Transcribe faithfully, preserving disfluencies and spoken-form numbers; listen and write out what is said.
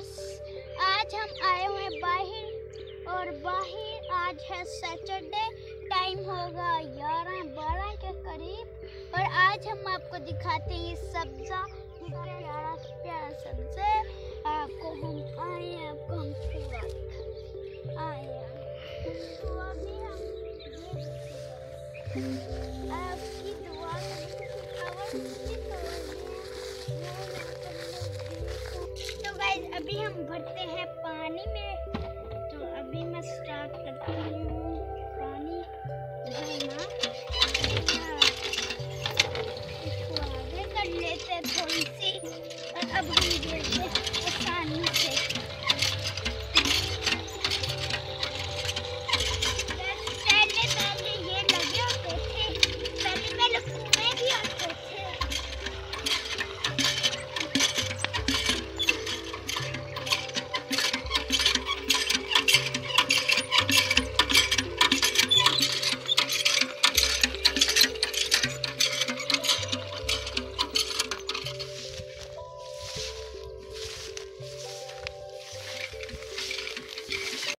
Viewers, आज हम आए हैं बाहर और बाहर आज है सैटरडे। टाइम होगा ग्यारह बारह के करीब और आज हम आपको दिखाते हैं ये सब्जा, प्यारा प्यारा सब्जा। आपको हम आए हैं आपको हम पूरा आए हैं आपकी दुआ अभी हम भरते हैं पानी में। तो अभी मैं स्टार्ट करती हूँ पानी भरना। इसको आगे कर लेते हैं थोड़ी सी और अब हम भरते हैं।